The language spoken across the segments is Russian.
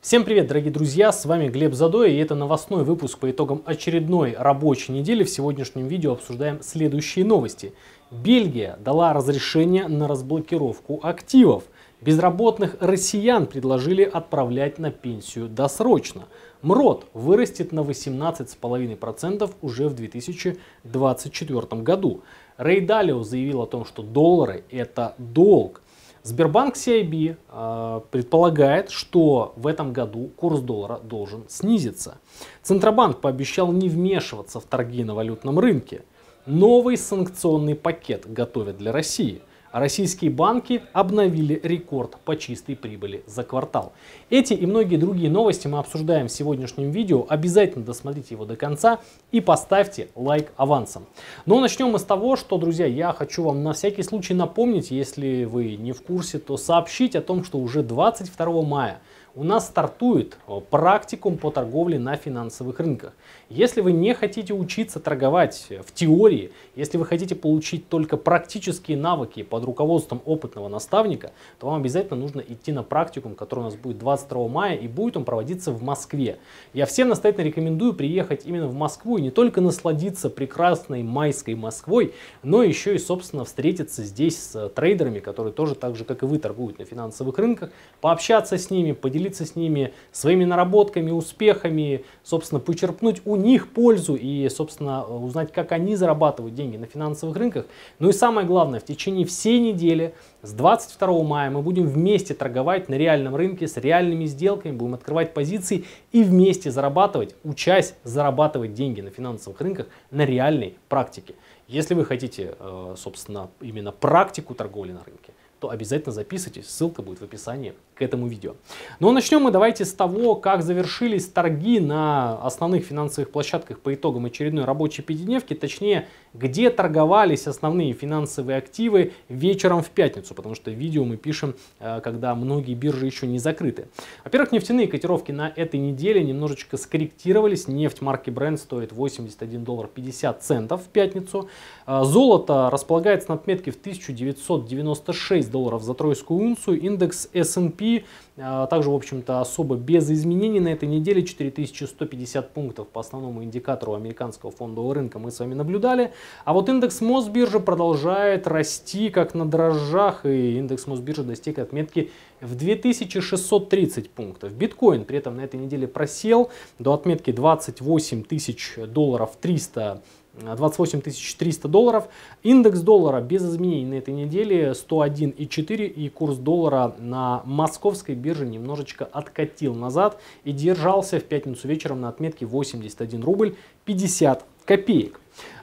Всем привет, дорогие друзья, с вами Глеб Задоя, и это новостной выпуск по итогам очередной рабочей недели. В сегодняшнем видео обсуждаем следующие новости. Бельгия дала разрешение на разблокировку активов. Безработных россиян предложили отправлять на пенсию досрочно. МРОТ вырастет на 18,5% уже в 2024 году. Рэй Далио заявил о том, что доллары – это долг. Сбербанк CIB предполагает, что в этом году курс доллара должен снизиться. Центробанк пообещал не вмешиваться в торги на валютном рынке. Новый санкционный пакет готовят для России. Российские банки обновили рекорд по чистой прибыли за квартал. Эти и многие другие новости мы обсуждаем в сегодняшнем видео. Обязательно досмотрите его до конца и поставьте лайк авансом. Но начнем мы с того, что, друзья, я хочу вам на всякий случай напомнить, если вы не в курсе, то сообщить о том, что уже 22 мая у нас стартует практикум по торговле на финансовых рынках. Если вы не хотите учиться торговать в теории, если вы хотите получить только практические навыки под руководством опытного наставника, то вам обязательно нужно идти на практикум, который у нас будет 22 мая, и будет он проводиться в Москве. Я всем настоятельно рекомендую приехать именно в Москву и не только насладиться прекрасной майской Москвой, но еще и, собственно, встретиться здесь с трейдерами, которые тоже так же, как и вы, торгуют на финансовых рынках, пообщаться с ними, поделиться с ними своими наработками, успехами, собственно, почерпнуть у них пользу и, собственно, узнать, как они зарабатывают деньги на финансовых рынках. Ну и самое главное, в течение всей недели с 22 мая мы будем вместе торговать на реальном рынке с реальными сделками, будем открывать позиции и вместе зарабатывать, учась зарабатывать деньги на финансовых рынках на реальной практике. Если вы хотите, собственно, именно практику торговли на рынке, то обязательно записывайтесь, ссылка будет в описании к этому видео. Но начнем мы давайте с того, как завершились торги на основных финансовых площадках по итогам очередной рабочей пятидневки, точнее, где торговались основные финансовые активы вечером в пятницу, потому что видео мы пишем, когда многие биржи еще не закрыты. Во-первых, нефтяные котировки на этой неделе немножечко скорректировались. Нефть марки Brent стоит $81.50 в пятницу. Золото располагается на отметке в 1996 долларов за тройскую унцию. Индекс S&P также, в общем-то, особо без изменений на этой неделе. 4150 пунктов по основному индикатору американского фондового рынка мы с вами наблюдали. А вот индекс Мосбиржи продолжает расти как на дрожжах, и индекс Мосбиржи достиг отметки в 2630 пунктов. Биткоин при этом на этой неделе просел до отметки $28 300. Индекс доллара без изменений на этой неделе 101.4, и курс доллара на московской бирже немножечко откатил назад и держался в пятницу вечером на отметке $81.50.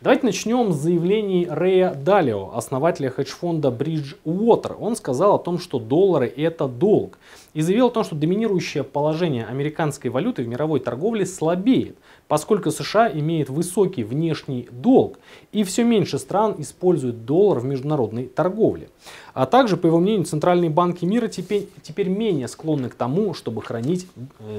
Давайте начнем с заявлений Рэя Далио, основателя хедж-фонда Bridgewater. Он сказал о том, что доллары – это долг, и заявил о том, что доминирующее положение американской валюты в мировой торговле слабеет, поскольку США имеет высокий внешний долг, и все меньше стран используют доллар в международной торговле. А также, по его мнению, центральные банки мира теперь менее склонны к тому, чтобы хранить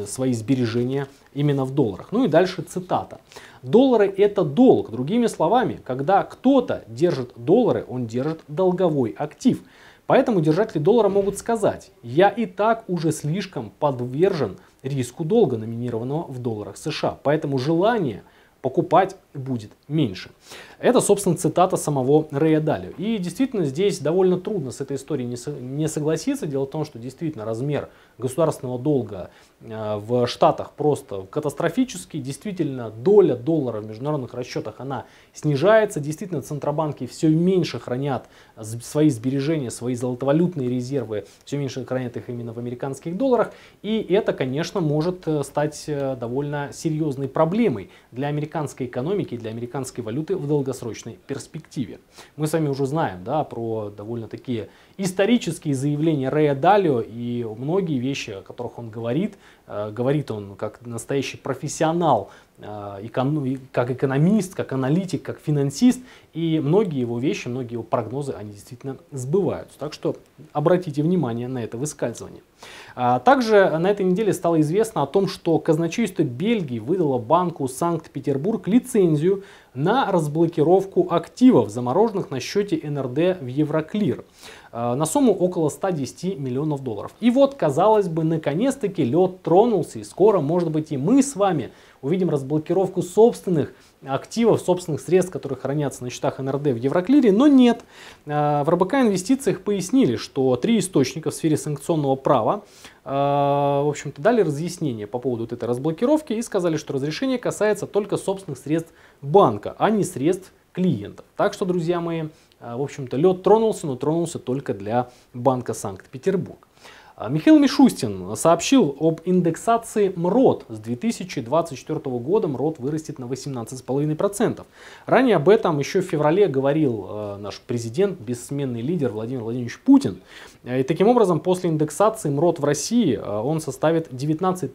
свои сбережения именно в долларах. Ну и дальше цитата. «Доллары – это долг». Другими словами, когда кто-то держит доллары, он держит долговой актив. Поэтому держатели доллара могут сказать: я и так уже слишком подвержен риску долга, номинированного в долларах США, поэтому желание покупать будет меньше. Это, собственно, цитата самого Рэя Далио. И действительно, здесь довольно трудно с этой историей не согласиться. Дело в том, что действительно размер государственного долга в Штатах просто катастрофический. Действительно, доля доллара в международных расчетах, она снижается. Действительно, центробанки все меньше хранят свои сбережения, свои золотовалютные резервы, все меньше хранят их именно в американских долларах. И это, конечно, может стать довольно серьезной проблемой для американской экономики, для американской валюты в долгосрочной перспективе. Мы с вами уже знаем, да, про довольно-таки исторические заявления Рэя Далио, и многие вещи, о которых он говорит, говорит он как настоящий профессионал, как экономист, как аналитик, как финансист, и многие его вещи, многие его прогнозы, они действительно сбываются. Так что обратите внимание на это высказывание. Также на этой неделе стало известно о том, что казначейство Бельгии выдало банку Санкт-Петербург лицензию на разблокировку активов, замороженных на счете НРД в Евроклир. на сумму около 110 миллионов долларов. И вот, казалось бы, наконец-таки лед тронулся, и скоро, может быть, и мы с вами увидим разблокировку собственных активов, собственных средств, которые хранятся на счетах НРД в Евроклире, но нет. В РБК Инвестициях пояснили, что три источника в сфере санкционного права, в общем-то, дали разъяснение по поводу вот этой разблокировки и сказали, что разрешение касается только собственных средств банка, а не средств клиентов. Так что, друзья мои, в общем-то, лед тронулся, но тронулся только для Банка Санкт-Петербург. Михаил Мишустин сообщил об индексации МРОТ. С 2024 года МРОТ вырастет на 18,5%. Ранее об этом еще в феврале говорил наш президент, бессменный лидер Владимир Владимирович Путин. И таким образом, после индексации МРОТ в России он составит 19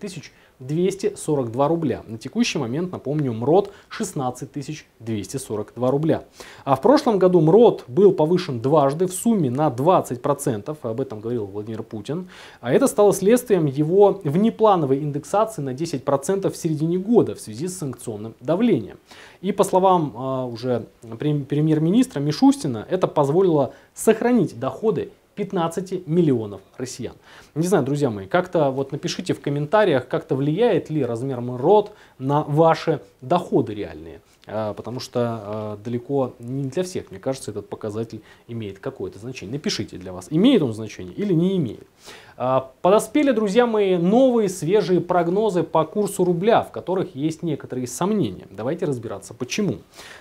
242 рубля. На текущий момент, напомню, МРОТ 16 242 рубля. А в прошлом году МРОТ был повышен дважды в сумме на 20%, об этом говорил Владимир Путин. А это стало следствием его внеплановой индексации на 10% в середине года в связи с санкционным давлением. И по словам уже премьер-министра Мишустина, это позволило сохранить доходы 15 миллионов россиян. Не знаю, друзья мои, как-то вот напишите в комментариях, как-то влияет ли размер МРОТ на ваши доходы реальные. Потому что далеко не для всех, мне кажется, этот показатель имеет какое-то значение. Напишите для вас, имеет он значение или не имеет. Подоспели, друзья мои, новые свежие прогнозы по курсу рубля, в которых есть некоторые сомнения. Давайте разбираться, почему.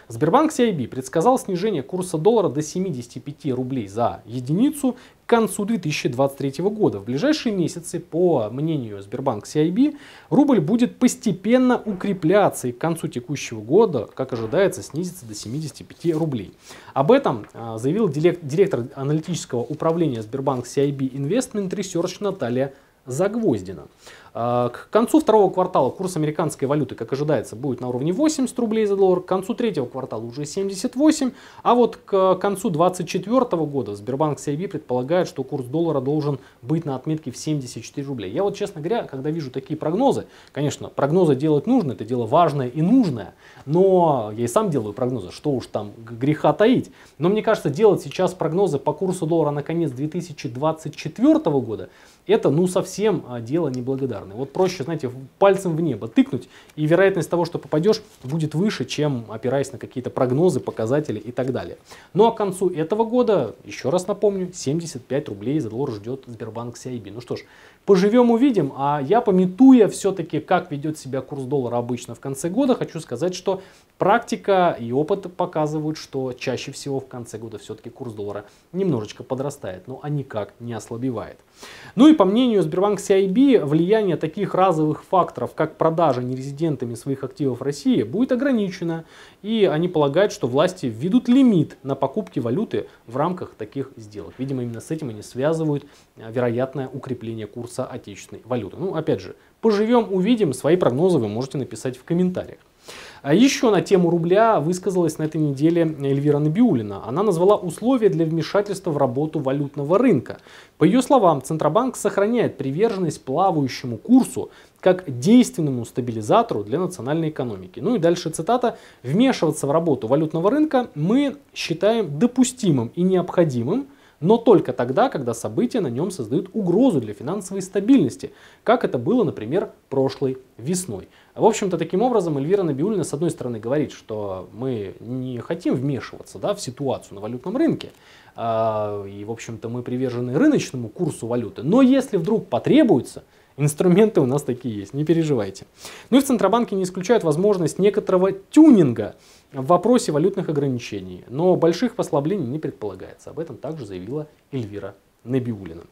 Сбербанк CIB предсказал снижение курса доллара до 75 рублей за единицу к концу 2023 года. В ближайшие месяцы, по мнению Сбербанк CIB, рубль будет постепенно укрепляться и к концу текущего года, как ожидается, снизится до 75 рублей. Об этом заявил директор аналитического управления Сбербанк CIB Investment Research Наталья Загвоздина. К концу второго квартала курс американской валюты, как ожидается, будет на уровне 80 рублей за доллар, к концу третьего квартала уже 78, а вот к концу 2024 года Сбербанк CIB предполагает, что курс доллара должен быть на отметке в 74 рубля. Я вот, честно говоря, когда вижу такие прогнозы, конечно, прогнозы делать нужно, это дело важное и нужное, но я и сам делаю прогнозы, что уж там греха таить. Но мне кажется, делать сейчас прогнозы по курсу доллара на конец 2024 года, это ну совсем дело неблагодарное. Вот проще, знаете, пальцем в небо тыкнуть, и вероятность того, что попадешь, будет выше, чем опираясь на какие-то прогнозы, показатели и так далее. Ну а к концу этого года, еще раз напомню, 75 рублей за доллар ждет Сбербанк CIB. Ну что ж, поживем увидим, а я, пометуя все-таки, как ведет себя курс доллара обычно в конце года, хочу сказать, что практика и опыт показывают, что чаще всего в конце года все-таки курс доллара немножечко подрастает, но а никак не ослабевает. Ну и по мнению Сбербанк CIB, влияние таких разовых факторов, как продажа нерезидентами своих активов в России, будет ограничено, и они полагают, что власти введут лимит на покупки валюты в рамках таких сделок. Видимо, именно с этим они связывают вероятное укрепление курса отечественной валюты. Ну, опять же, поживем, увидим, свои прогнозы вы можете написать в комментариях. А еще на тему рубля высказалась на этой неделе Эльвира Набиуллина. Она назвала условия для вмешательства в работу валютного рынка. По ее словам, Центробанк сохраняет приверженность плавающему курсу как действенному стабилизатору для национальной экономики. Ну и дальше цитата. «Вмешиваться в работу валютного рынка мы считаем допустимым и необходимым, но только тогда, когда события на нем создают угрозу для финансовой стабильности, как это было, например, прошлой весной». В общем-то, таким образом, Эльвира Набиуллина, с одной стороны, говорит, что мы не хотим вмешиваться, да, в ситуацию на валютном рынке, и, в общем-то, мы привержены рыночному курсу валюты, но если вдруг потребуется, инструменты у нас такие есть, не переживайте. Ну и в Центробанке не исключают возможность некоторого тюнинга в вопросе валютных ограничений, но больших послаблений не предполагается. Об этом также заявила Эльвира Набиуллина.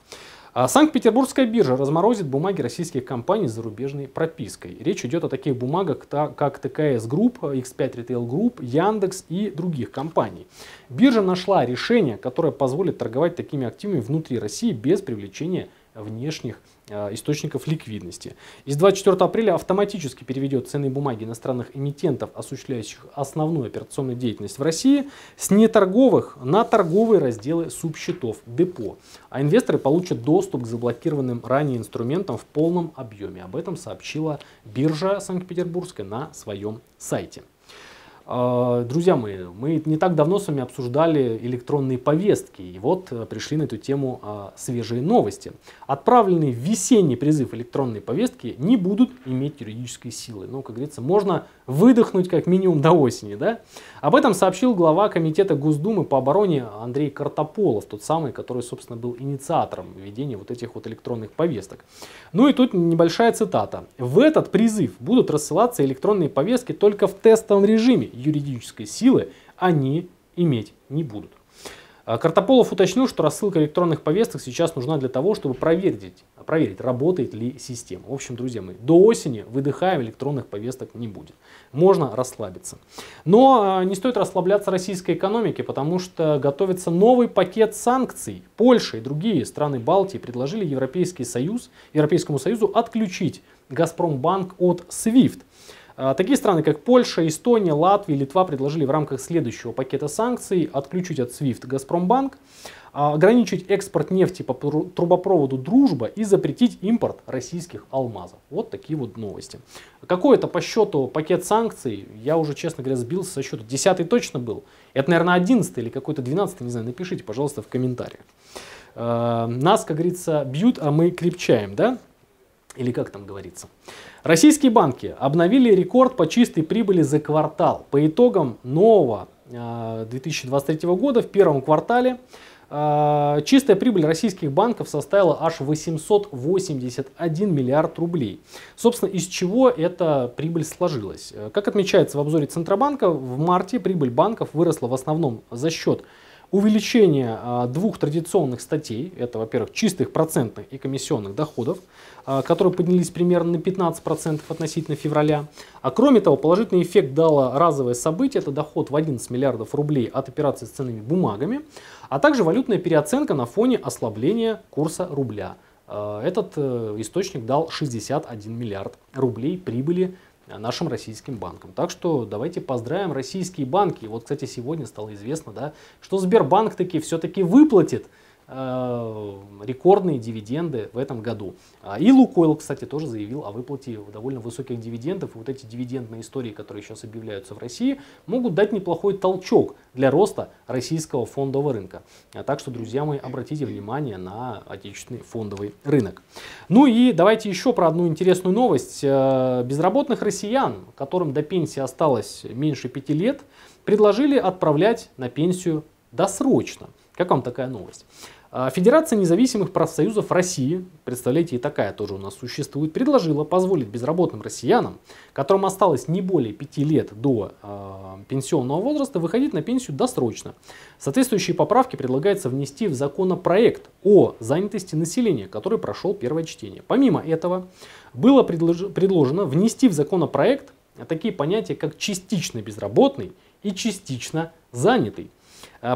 Санкт-Петербургская биржа разморозит бумаги российских компаний с зарубежной пропиской. Речь идет о таких бумагах, как TKS Group, X5 Retail Group, Яндекс и других компаний. Биржа нашла решение, которое позволит торговать такими активами внутри России без привлечения внешних источников ликвидности. И с 24 апреля автоматически переведет ценные бумаги иностранных эмитентов, осуществляющих основную операционную деятельность в России, с неторговых на торговые разделы субсчетов депо. А инвесторы получат доступ к заблокированным ранее инструментам в полном объеме. Об этом сообщила биржа Санкт-Петербургская на своем сайте. Друзья мои, мы не так давно с вами обсуждали электронные повестки, и вот пришли на эту тему свежие новости. Отправленные в весенний призыв электронные повестки не будут иметь юридической силы. Но, как говорится, можно выдохнуть как минимум до осени, да? Об этом сообщил глава комитета Госдумы по обороне Андрей Картаполов, тот самый, который, собственно, был инициатором введения вот этих вот электронных повесток. Ну и тут небольшая цитата. В этот призыв будут рассылаться электронные повестки только в тестовом режиме. Юридической силы они иметь не будут. Картополов уточнил, что рассылка электронных повесток сейчас нужна для того, чтобы проверить, работает ли система. В общем, друзья мои, до осени, выдыхаем, электронных повесток не будет. Можно расслабиться. Но не стоит расслабляться российской экономике, потому что готовится новый пакет санкций. Польша и другие страны Балтии предложили Европейскому Союзу отключить Газпромбанк от SWIFT. Такие страны, как Польша, Эстония, Латвия, Литва, предложили в рамках следующего пакета санкций отключить от SWIFT Газпромбанк, ограничить экспорт нефти по трубопроводу «Дружба» и запретить импорт российских алмазов. Вот такие вот новости. Какой это по счету пакет санкций? Я уже, честно говоря, сбился со счета. 10-й точно был. Это, наверное, 11-й или какой-то 12-й, не знаю. Напишите, пожалуйста, в комментариях. Нас, как говорится, бьют, а мы крепчаем, да? Или как там говорится. Российские банки обновили рекорд по чистой прибыли за квартал. По итогам нового 2023 года в первом квартале чистая прибыль российских банков составила аж 881 миллиард рублей. Собственно, из чего эта прибыль сложилась? Как отмечается в обзоре Центробанка, в марте прибыль банков выросла в основном за счет увеличение двух традиционных статей, это, во-первых, чистых процентных и комиссионных доходов, которые поднялись примерно на 15% относительно февраля. А кроме того, положительный эффект дало разовое событие, это доход в 11 миллиардов рублей от операций с ценными бумагами, а также валютная переоценка на фоне ослабления курса рубля. Этот источник дал 61 миллиард рублей прибыли нашим российским банкам. Так что давайте поздравим российские банки. И вот, кстати, сегодня стало известно, да, что Сбербанк таки все-таки выплатит рекордные дивиденды в этом году. И Лукойл, кстати, тоже заявил о выплате довольно высоких дивидендов. И вот эти дивидендные истории, которые сейчас объявляются в России, могут дать неплохой толчок для роста российского фондового рынка. Так что, друзья мои, обратите внимание на отечественный фондовый рынок. Ну и давайте еще про одну интересную новость. Безработных россиян, которым до пенсии осталось меньше 5 лет, предложили отправлять на пенсию досрочно. Как вам такая новость? Федерация независимых профсоюзов России, представляете, и такая тоже у нас существует, предложила позволить безработным россиянам, которым осталось не более 5 лет до пенсионного возраста, выходить на пенсию досрочно. Соответствующие поправки предлагается внести в законопроект о занятости населения, который прошел первое чтение. Помимо этого, было предложено внести в законопроект такие понятия, как частично безработный и частично занятый.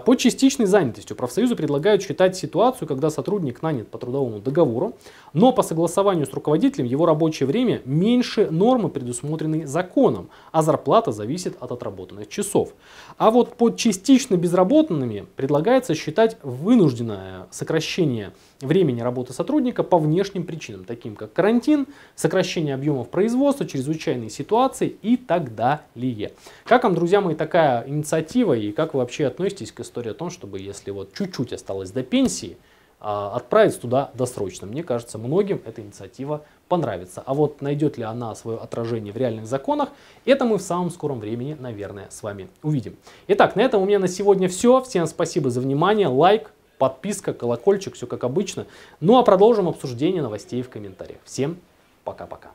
Под частичной занятостью профсоюзы предлагают считать ситуацию, когда сотрудник нанят по трудовому договору, но по согласованию с руководителем его рабочее время меньше нормы, предусмотренной законом, а зарплата зависит от отработанных часов. А вот под частично безработными предлагается считать вынужденное сокращение времени работы сотрудника по внешним причинам, таким как карантин, сокращение объемов производства, чрезвычайные ситуации и так далее. Как вам, друзья мои, такая инициатива и как вы вообще относитесь к истории о том, чтобы, если вот чуть-чуть осталось до пенсии, отправиться туда досрочно? Мне кажется, многим эта инициатива понравится. А вот найдет ли она свое отражение в реальных законах, это мы в самом скором времени, наверное, с вами увидим. Итак, на этом у меня на сегодня все. Всем спасибо за внимание. Лайк, подписка, колокольчик, все как обычно. Ну а продолжим обсуждение новостей в комментариях. Всем пока-пока.